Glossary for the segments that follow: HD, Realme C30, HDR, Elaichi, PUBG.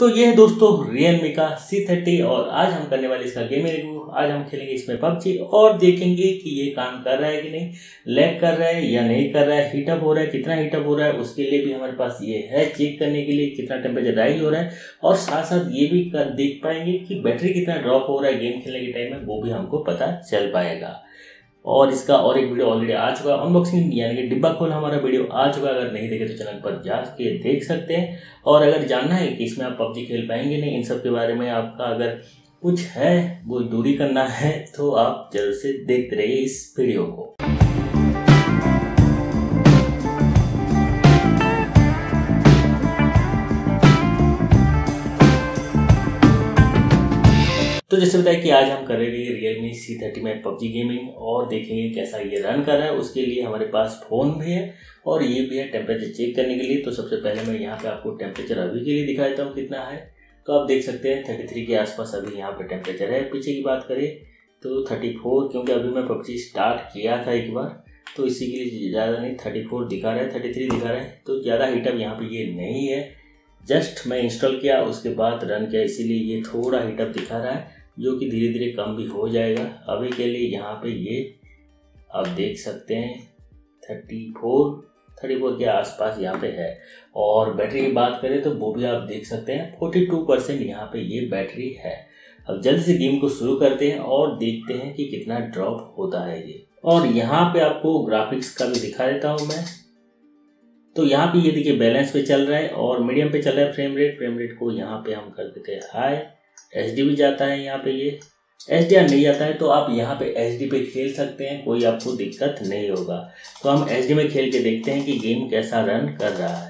तो ये है दोस्तों Realme का C30 और आज हम करने वाले इसका गेमिंग रिव्यू। आज हम खेलेंगे इसमें PUBG और देखेंगे कि ये काम कर रहा है कि नहीं, लैग कर रहा है या नहीं कर रहा है, हीटअप हो रहा है, कितना हीटअप हो रहा है उसके लिए भी हमारे पास ये है चेक करने के लिए, कितना टेम्परेचर राइज हो रहा है और साथ साथ ये भी देख पाएंगे कि बैटरी कितना ड्रॉप हो रहा है गेम खेलने के टाइम में, वो भी हमको पता चल पाएगा। और इसका और एक वीडियो ऑलरेडी आ चुका है, अनबॉक्सिंग यानी कि डिब्बा खोल हमारा वीडियो आ चुका है, अगर नहीं देखे तो चैनल पर जाके देख सकते हैं। और अगर जानना है कि इसमें आप PUBG खेल पाएंगे नहीं, इन सब के बारे में आपका अगर कुछ है वो दूरी करना है तो आप जरूर से देखते रहिए इस वीडियो को। तो जैसे बताया कि आज हम कर रहे हैं Realme C30 में PUBG गेमिंग और देखेंगे कैसा ये रन कर रहा है। उसके लिए हमारे पास फ़ोन भी है और ये भी है टेम्परेचर चेक करने के लिए। तो सबसे पहले मैं यहाँ पे आपको टेम्परेचर अभी के लिए दिखा देता हूँ कितना है। तो आप देख सकते हैं 33 के आसपास अभी यहाँ पे टेम्परेचर है। पीछे की बात करें तो 34, क्योंकि अभी मैं PUBG स्टार्ट किया था एक बार, तो इसी के लिए ज़्यादा नहीं 34 दिखा रहा है, 33 दिखा रहा है। तो ज़्यादा हीटअप यहाँ पर ये नहीं है, जस्ट मैं इंस्टॉल किया उसके बाद रन किया, इसीलिए ये थोड़ा हीटअप दिखा रहा है, जो कि धीरे धीरे कम भी हो जाएगा। अभी के लिए यहाँ पे ये आप देख सकते हैं 34 के आसपास यहाँ पे है। और बैटरी की बात करें तो वो भी आप देख सकते हैं 42% यहाँ पे ये बैटरी है। अब जल्दी से गेम को शुरू करते हैं और देखते हैं कि कितना ड्रॉप होता है ये। और यहाँ पे आपको ग्राफिक्स का भी दिखा देता हूँ मैं। तो यहाँ पे ये देखिए बैलेंस पे चल रहा है और मीडियम पे चल रहा है। फ्रेम रेट को यहाँ पे हम कर देते हैं हाई। एचडी भी जाता है यहाँ पे, ये HDR नहीं जाता है, तो आप यहाँ पे HD पे खेल सकते हैं, कोई आपको दिक्कत नहीं होगा। तो हम HD में खेल के देखते हैं कि गेम कैसा रन कर रहा है।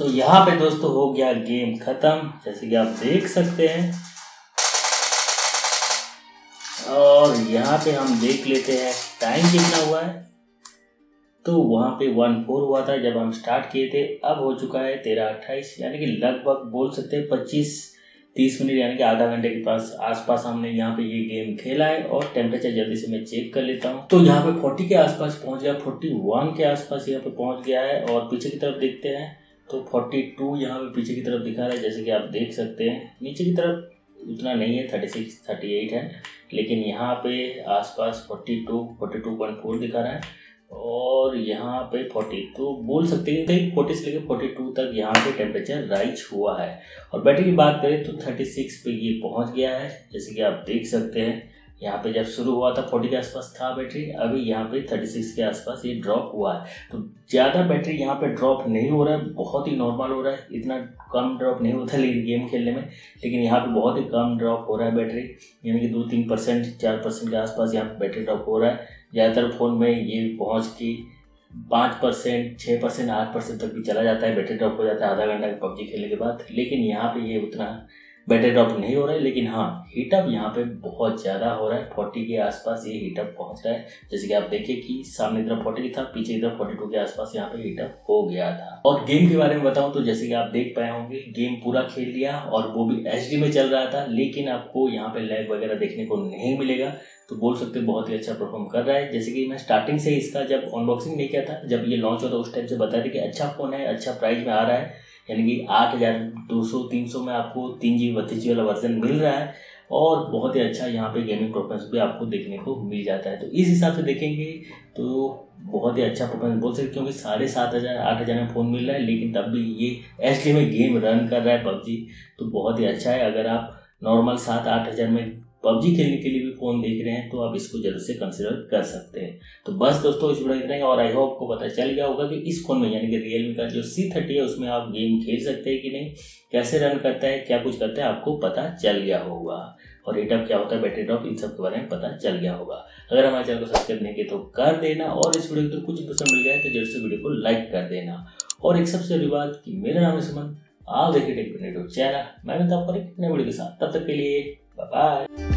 तो यहाँ पे दोस्तों हो गया गेम खत्म, जैसे कि आप देख सकते हैं। और यहाँ पे हम देख लेते हैं टाइम कितना हुआ है, तो वहाँ पे 1:04 हुआ था जब हम स्टार्ट किए थे, अब हो चुका है 13:28, यानी कि लगभग बोल सकते हैं 25-30 मिनट, यानी कि आधा घंटे के पास आसपास हमने यहाँ पे ये गेम खेला है। और टेम्परेचर जल्दी से मैं चेक कर लेता हूँ, तो यहाँ पे 40 के आसपास पहुँच गया, 41 के आसपास यहाँ पे पहुँच गया है। और पीछे की तरफ देखते हैं तो 42 यहाँ पे पीछे की तरफ दिखा रहा है, जैसे कि आप देख सकते हैं। नीचे की तरफ उतना नहीं है, 36-38 है, लेकिन यहाँ पे आसपास 42.4 दिखा रहा है। और यहाँ पे 40 तो बोल सकते हैं कहीं 40 से लेकर 42 तक यहाँ पे टेम्परेचर राइज हुआ है। और बैटरी की बात करें तो 36 पे ये पहुँच गया है, जैसे कि आप देख सकते हैं। यहाँ पे जब शुरू हुआ था 40 के आसपास था बैटरी, अभी यहाँ पे 36 के आसपास ये ड्रॉप हुआ है। तो ज़्यादा बैटरी यहाँ पे ड्रॉप नहीं हो रहा है, बहुत ही नॉर्मल हो रहा है, इतना कम ड्रॉप नहीं होता लेकिन गेम खेलने में, लेकिन यहाँ पे बहुत ही कम ड्रॉप हो रहा है बैटरी, यानी कि 2-3% 4% के आसपास यहाँ पे बैटरी ड्रॉप हो रहा है। ज़्यादातर फ़ोन में ये पहुँच के 5%, 6%, 8% तक भी चला जाता है, बैटरी ड्रॉप हो जाता है आधा घंटा पबजी खेलने के बाद। लेकिन यहाँ पर ये उतना बैटरी ड्रॉप नहीं हो रहा है, लेकिन हाँ हीटअप यहाँ पे बहुत ज़्यादा हो रहा है। 40 के आसपास ये हीटअप पहुँच रहा है, जैसे कि आप देखिए कि सामने की तरफ 40 था, पीछे की तरफ 42 के आसपास यहाँ पे हीटअप हो गया था। और गेम के बारे में बताऊँ तो जैसे कि आप देख पाए होंगे गेम पूरा खेल लिया, और वो भी HD में चल रहा था, लेकिन आपको यहाँ पे लैग वगैरह देखने को नहीं मिलेगा। तो बोल सकते हैं बहुत ही अच्छा परफॉर्म कर रहा है। जैसे कि मैं स्टार्टिंग से इसका जब अनबॉक्सिंग नहीं किया था, जब ये लॉन्च हुआ था उस टाइम से बताया था कि अच्छा फ़ोन है, अच्छा प्राइस में आ रहा है, यानी कि 8200-300 में आपको 3GB 32GB वाला वर्जन मिल रहा है। और बहुत ही अच्छा यहाँ पे गेमिंग परफॉर्मेंस भी आपको देखने को मिल जाता है। तो इस हिसाब से देखेंगे तो बहुत ही अच्छा परफॉर्मेंस बोल सकते, क्योंकि 7500-8000 में फ़ोन मिल रहा है, लेकिन तब भी ये HD में गेम रन कर रहा है PUBG, तो बहुत ही अच्छा है। अगर आप नॉर्मल 7-8 हज़ार में PUBG खेलने के लिए भी फ़ोन देख रहे हैं तो आप इसको जल्द से कंसिडर कर सकते हैं। तो बस दोस्तों इस वीडियो में इतना ही, और आई होप आपको पता चल गया होगा कि इस फ़ोन में यानी कि Realme का जो C30 है उसमें आप गेम खेल सकते हैं कि नहीं, कैसे रन करता है, क्या कुछ करता है, आपको पता चल गया होगा। और हीटअप क्या होता है, बैटरी ड्रॉप, इन सब के बारे में पता चल गया होगा। अगर हमारे चैनल को सब्सक्राइब नहीं किया तो कर देना, और इस वीडियो को कुछ पसंद मिल गया है तो जल्द से वीडियो को लाइक कर देना। और एक सबसे बड़ी बात कि मेरा नाम है सुमन, आप देखिए टेक चैनल, मैं मिलता हूं आपको एक नए वीडियो के साथ, तब तक के लिए बाय।